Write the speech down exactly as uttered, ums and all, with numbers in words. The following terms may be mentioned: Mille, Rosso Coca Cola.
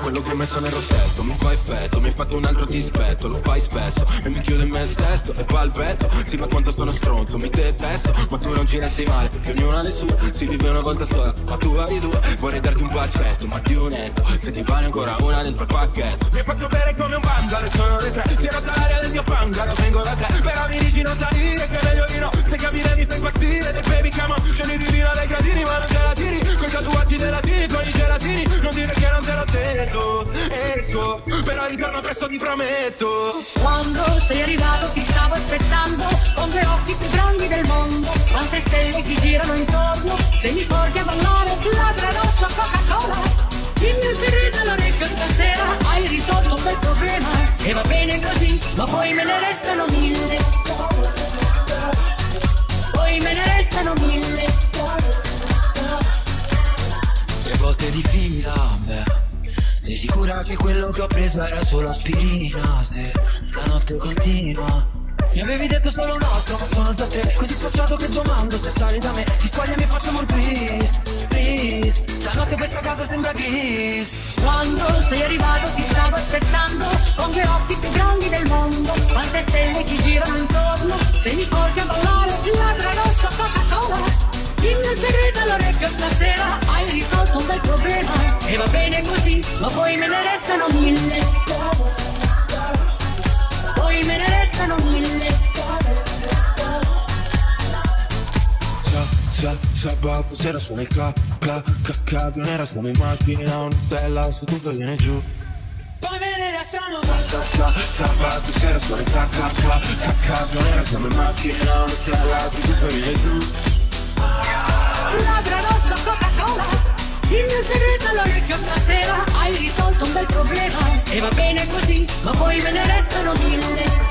Quello che ho messo nel rossetto mi fa effetto, mi hai fatto un altro dispetto, lo fai spesso e mi chiudo in me stesso e palpetto. Sì, ma quanto sono stronzo, mi detesto, ma tu non ci resti male, perché ognuno ha le sue, si vive una volta sola, ma tu hai due. Vorrei darti un bacetto, ma ti unetto, se ti vale ancora una dentro il pacchetto. Mi faccio bere come un bangalo, sono le tre, tiro dall'aria del mio bangalo, vengo da te, però mi dici non salire, che meglio di no, se capire mi fai impazzire, dei baby come on, scegli di vino dai gradini, ma non te la tiri, con i tatuaggi te la tiri, con i gelatini, non dire che non te la tengo. Esco, però ritorno presto ti prometto. Quando sei arrivato ti stavo aspettando, con due occhi più grandi del mondo, quante stelle ti girano intorno, se mi porti a ballare labbra rosso a Coca-Cola. Dimmi un segreto all'orecchio stasera, hai risolto quel problema, e va bene così, ma poi me ne restano mille. Poi me ne restano mille. Tre volte di fila, beh. Sei sicura che quello che ho preso era solo aspirina? Se la notte continua, mi avevi detto solo un altro, ma sono già tre, così sfacciato che domando se sali da me. Ti sbagli e mi facciamo un twist, please. Stanotte questa casa sembra gris. Quando sei arrivato ti stavo aspettando, con gli occhi più grandi del mondo, quante stelle ci girano intorno, se mi porti a ballare ti labbra rosso a Coca-Cola. Dimmi un segreto all'orecchio stasera, hai risolto un bel problema, e va bene così, ma poi me ne restano mille. Poi me ne restano mille. Sa, sa, sabato sera suona il cla, cla, cacca, non era solo in macchina, una stella, se tu viene giù. Poi me ne restano mille. Sabato sera suona il cla, cla, cla, cacca, non era solo in macchina, una stella, se tu viene giù. Labbra rossa Coca-Cola, dimmi un segreto all'orecchio stasera, hai risolto un bel problema, e va bene così, ma poi me ne restano mille.